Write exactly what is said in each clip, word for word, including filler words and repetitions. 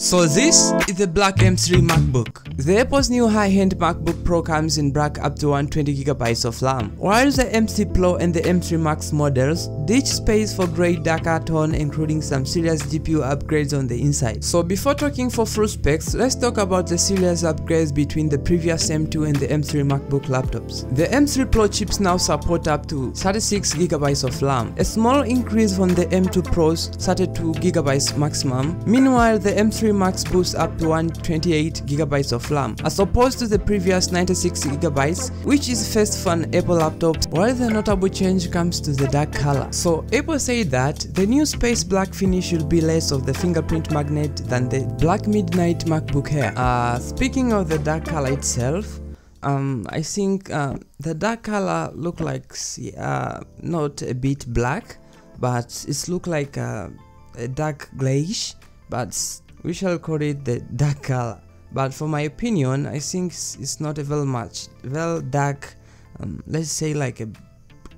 So this is the black M three MacBook. The Apple's new high-end MacBook Pro comes in black up to one hundred twenty gigabytes of RAM, while the M three Pro and the M three Max models ditch space for grey darker tone, including some serious G P U upgrades on the inside. So before talking for full specs, let's talk about the serious upgrades between the previous M two and the M three MacBook laptops. The M three Pro chips now support up to thirty-six gigabytes of RAM, a small increase from the M two Pro's thirty-two gigabytes maximum. Meanwhile, the M three Max boosts up to one hundred twenty-eight gigabytes of RAM, as opposed to the previous ninety-six gigabytes, which is first for an Apple laptop, while the notable change comes to the dark color. So Apple said that the new space black finish should be less of the fingerprint magnet than the black midnight MacBook Air. Uh, speaking of the dark color itself, um, I think uh, the dark color look like uh, not a bit black, but it's look like a, a dark grayish, but we shall call it the dark color. But for my opinion, I think it's not a well much, well dark, um, let's say like a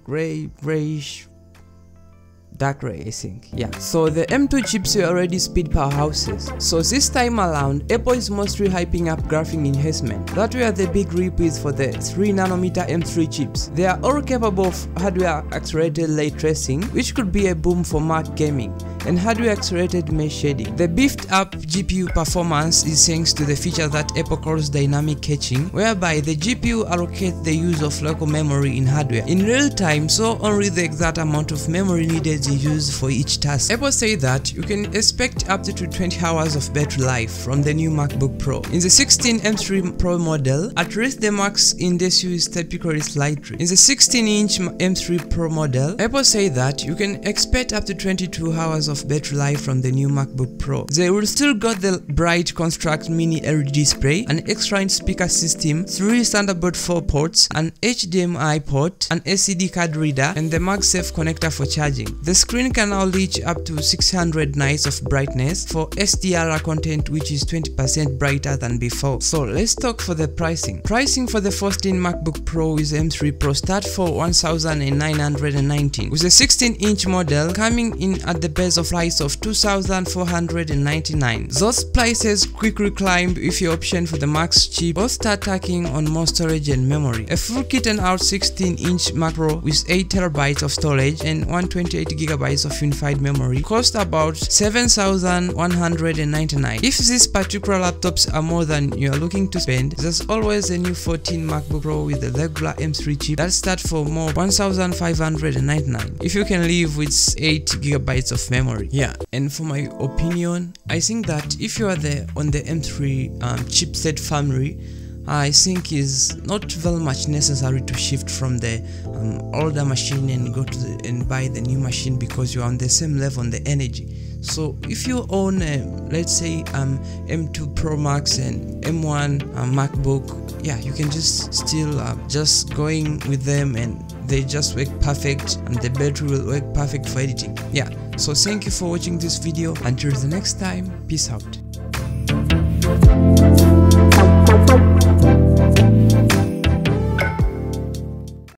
grey, greyish, dark gray, I think. Yeah. So the M two chips were already speed powerhouses. So this time around, Apple is mostly hyping up graphing enhancement. That were the big rip is for the three nanometer M three chips. They are all capable of hardware accelerated ray tracing, which could be a boom for Mac gaming, and hardware accelerated mesh shading. The beefed up G P U performance is thanks to the feature that Apple calls dynamic caching, whereby the G P U allocates the use of local memory in hardware in real time, so only the exact amount of memory needed is used for each task. Apple say that you can expect up to twenty hours of battery life from the new MacBook Pro. In the sixteen M three Pro model, at least the max index is typically slightly. In the sixteen inch M three Pro model, Apple say that you can expect up to twenty-two hours of battery life from the new MacBook Pro. They will still got the bright Construct Mini L E D display, an extra speaker system, three Thunderbolt four ports, an H D M I port, an S D card reader, and the MagSafe connector for charging. The screen can now reach up to six hundred nits of brightness for S D R content, which is twenty percent brighter than before. So let's talk for the pricing. Pricing for the fourteen MacBook Pro with M three Pro start for one thousand nine hundred nineteen dollars, with the sixteen inch model coming in at the base of price of two thousand four hundred ninety-nine dollars. Those prices quickly climb if your option for the Max chip both start tacking on more storage and memory. A full kit and out sixteen inch Mac Pro with eight terabytes of storage and one hundred twenty-eight gigabytes of unified memory cost about seven thousand one hundred ninety-nine dollars. If these particular laptops are more than you are looking to spend, there's always a new fourteen MacBook Pro with the regular M three chip that start for more one thousand five hundred ninety-nine dollars if you can live with eight gigabytes of memory. Yeah, and for my opinion, I think that if you are there on the M three um, chipset family, I think is not very much necessary to shift from the um, older machine and go to the, and buy the new machine, because you are on the same level on the energy. So if you own a, let's say um, M two Pro Max and M one uh, MacBook, yeah, you can just still uh, just going with them and they just work perfect, and the battery will work perfect for editing. Yeah, so thank you for watching this video. Until the next time, peace out.